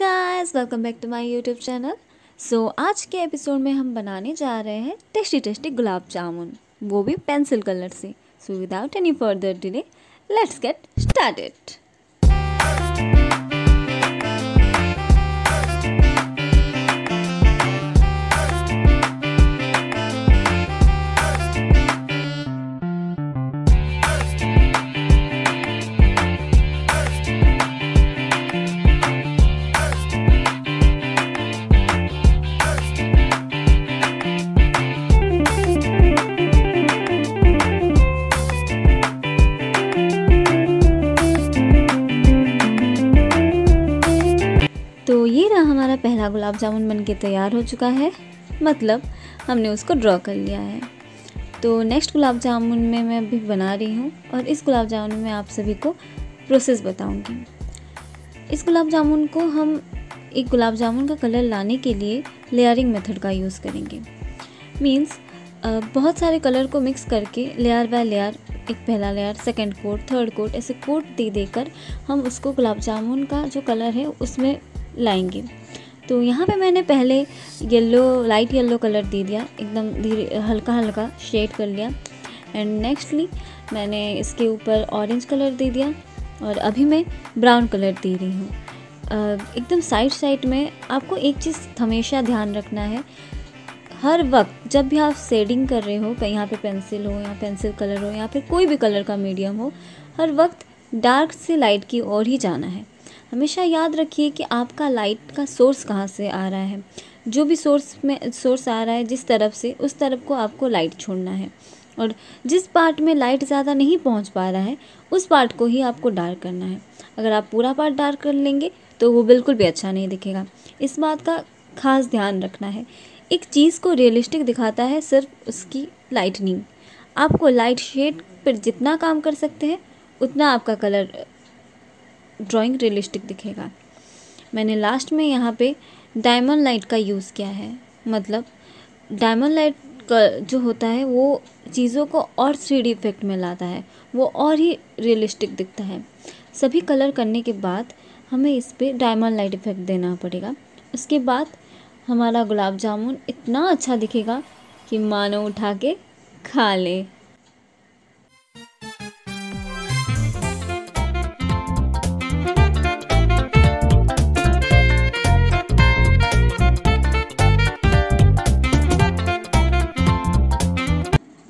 Guys, welcome back to my YouTube channel. So आज के episode में हम बनाने जा रहे हैं टेस्टी टेस्टी गुलाब जामुन, वो भी पेंसिल कलर से। So without any further delay let's get started. तो ये रहा हमारा पहला गुलाब जामुन बनके तैयार हो चुका है, मतलब हमने उसको ड्रॉ कर लिया है। तो नेक्स्ट गुलाब जामुन में मैं अभी बना रही हूँ और इस गुलाब जामुन में आप सभी को प्रोसेस बताऊँगी। इस गुलाब जामुन को हम एक गुलाब जामुन का कलर लाने के लिए लेयरिंग मेथड का यूज़ करेंगे। मीन्स बहुत सारे कलर को मिक्स करके लेयर बाय लेयर, एक पहला layer, second coat, third coat, ऐसे कोट दे देकर हम उसको गुलाब जामुन का जो कलर है उसमें लाएंगे। तो यहाँ पे मैंने पहले येलो, लाइट येलो कलर दे दिया, एकदम धीरे हल्का हल्का शेड कर लिया। एंड नेक्स्टली मैंने इसके ऊपर ऑरेंज कलर दे दिया और अभी मैं ब्राउन कलर दे रही हूँ एकदम साइड साइड में। आपको एक चीज़ हमेशा ध्यान रखना है, हर वक्त जब भी आप शेडिंग कर रहे हो, कहीं यहाँ पे पेंसिल हो या पेंसिल कलर हो या फिर कोई भी कलर का मीडियम हो, हर वक्त डार्क से लाइट की ओर ही जाना है। हमेशा याद रखिए कि आपका लाइट का सोर्स कहाँ से आ रहा है। जो भी सोर्स आ रहा है, जिस तरफ से, उस तरफ को आपको लाइट छोड़ना है और जिस पार्ट में लाइट ज़्यादा नहीं पहुँच पा रहा है उस पार्ट को ही आपको डार्क करना है। अगर आप पूरा पार्ट डार्क कर लेंगे तो वो बिल्कुल भी अच्छा नहीं दिखेगा। इस बात का खास ध्यान रखना है। एक चीज़ को रियलिस्टिक दिखाता है सिर्फ उसकी लाइटनिंग। आपको लाइट शेड पर जितना काम कर सकते हैं उतना आपका कलर ड्राइंग रियलिस्टिक दिखेगा। मैंने लास्ट में यहाँ पे डायमंड लाइट का यूज़ किया है, मतलब डायमंड लाइट का जो होता है वो चीज़ों को और 3D इफेक्ट में लाता है, वो और ही रियलिस्टिक दिखता है। सभी कलर करने के बाद हमें इस पर डायमंड लाइट इफेक्ट देना पड़ेगा। उसके बाद हमारा गुलाब जामुन इतना अच्छा दिखेगा कि मानो उठा के खा ले।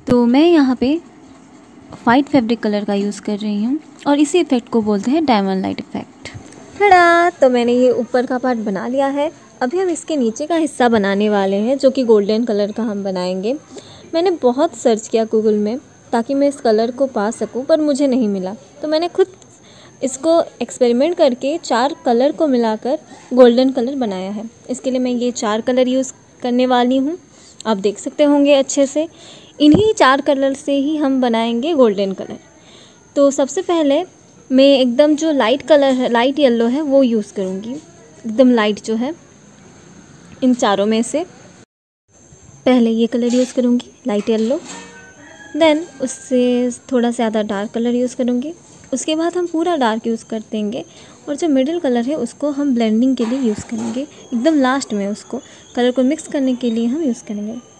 तो मैं यहाँ पे वाइट फैब्रिक कलर का यूज़ कर रही हूँ और इसी इफ़ेक्ट को बोलते हैं डायमंड लाइट इफ़ेक्ट। हाँ, तो मैंने ये ऊपर का पार्ट बना लिया है। अभी हम इसके नीचे का हिस्सा बनाने वाले हैं जो कि गोल्डन कलर का हम बनाएंगे। मैंने बहुत सर्च किया गूगल में ताकि मैं इस कलर को पा सकूँ, पर मुझे नहीं मिला। तो मैंने खुद इसको एक्सपेरिमेंट करके 4 कलर को मिलाकर गोल्डन कलर बनाया है। इसके लिए मैं ये 4 कलर यूज़ करने वाली हूँ, आप देख सकते होंगे अच्छे से। इन्हीं 4 कलर से ही हम बनाएंगे गोल्डन कलर। तो सबसे पहले मैं एकदम जो लाइट कलर है, लाइट येलो है, वो यूज़ करूँगी, एकदम लाइट जो है इन चारों में से। पहले ये कलर यूज़ करूँगी, लाइट येलो। देन उससे थोड़ा ज़्यादा डार्क कलर यूज़ करूँगी। उसके बाद हम पूरा डार्क यूज़ कर देंगे और जो मिडिल कलर है उसको हम ब्लेंडिंग के लिए यूज़ करेंगे। एकदम लास्ट में उसको कलर को मिक्स करने के लिए हम यूज़ करेंगे।